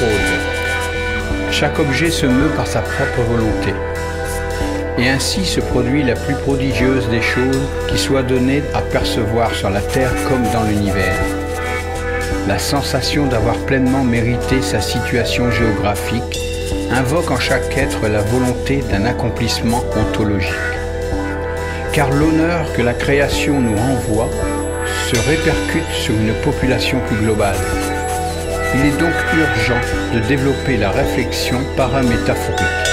contrôle. Chaque objet se meut par sa propre volonté. Et ainsi se produit la plus prodigieuse des choses qui soit donnée à percevoir sur la Terre comme dans l'univers. La sensation d'avoir pleinement mérité sa situation géographique invoque en chaque être la volonté d'un accomplissement ontologique. Car l'honneur que la création nous renvoie se répercute sur une population plus globale. Il est donc urgent de développer la réflexion paramétaphorique.